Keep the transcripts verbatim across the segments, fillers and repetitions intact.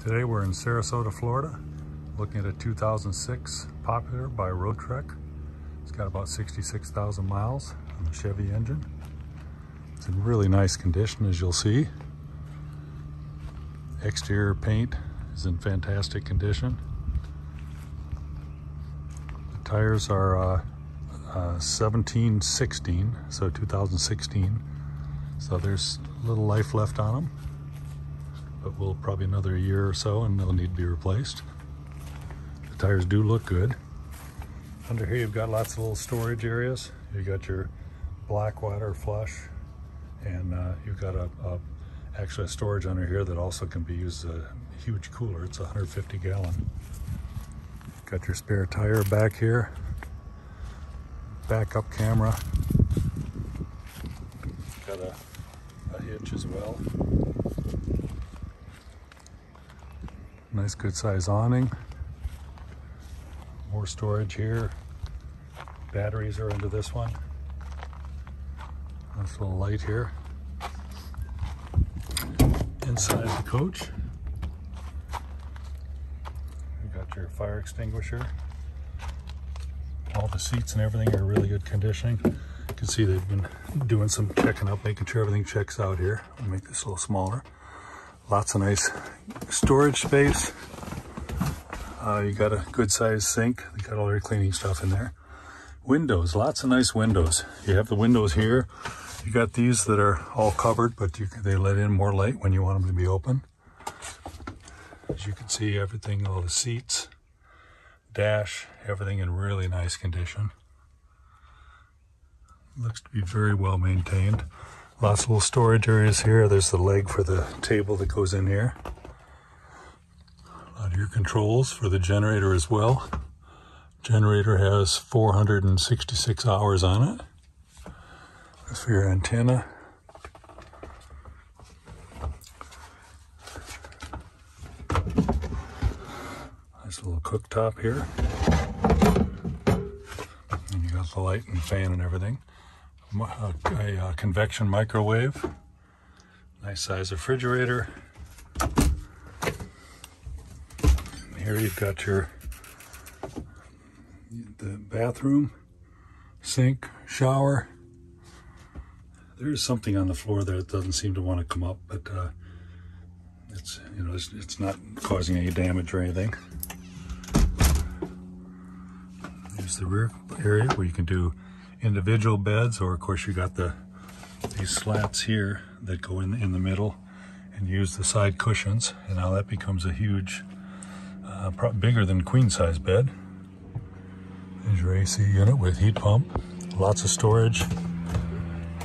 Today we're in Sarasota, Florida, looking at a two thousand six Popular by Roadtrek. It's got about sixty-six thousand miles on the Chevy engine. It's in really nice condition, as you'll see. Exterior paint is in fantastic condition. The tires are uh, uh, seventeen sixteen, so two thousand sixteen. So there's a little life left on them, but we'll probably another year or so and they'll need to be replaced. The tires do look good. Under here you've got lots of little storage areas. You've got your black water flush, and uh, you've got a, a actually a storage under here that also can be used as a huge cooler. It's one hundred fifty gallon. Got your spare tire back here, backup camera, got a, a hitch as well. Nice good size awning. More storage here. Batteries are into this one. Nice little light here. Inside the coach, you got your fire extinguisher. All the seats and everything are in really good condition. You can see they've been doing some checking up, making sure everything checks out here. I'll make this a little smaller. Lots of nice storage space. Uh, you got a good sized sink. You got all your cleaning stuff in there. Windows, lots of nice windows. You have the windows here. You got these that are all covered, but you, they let in more light when you want them to be open. As you can see, everything, all the seats, dash, everything in really nice condition. Looks to be very well maintained. Lots of little storage areas here. There's the leg for the table that goes in here. A lot of your controls for the generator as well. Generator has four hundred sixty-six hours on it. That's for your antenna. Nice little cooktop here. And you got the light and fan and everything. A, a, a convection microwave, nice size refrigerator. Here you've got your the bathroom, sink, shower. There is something on the floor there that doesn't seem to want to come up, but uh, it's you know it's, it's not causing any damage or anything. There's the rear area where you can do individual beds, or of course you got the these slats here that go in in the middle and use the side cushions, and now that becomes a huge uh, pro bigger than queen size bed. There's your A C unit with heat pump, lots of storage.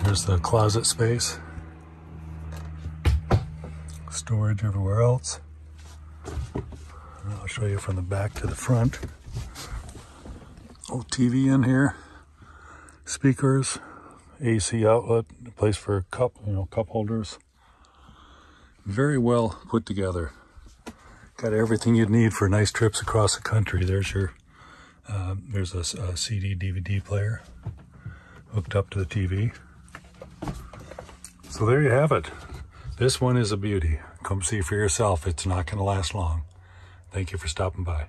There's the closet space, storage everywhere else. And I'll show you from the back to the front. Old T V in here. Speakers, A C outlet, a place for cup, you know, cup holders. Very well put together. Got everything you'd need for nice trips across the country. There's your, uh, there's a, a C D, D V D player hooked up to the T V. So there you have it. This one is a beauty. Come see for yourself. It's not going to last long. Thank you for stopping by.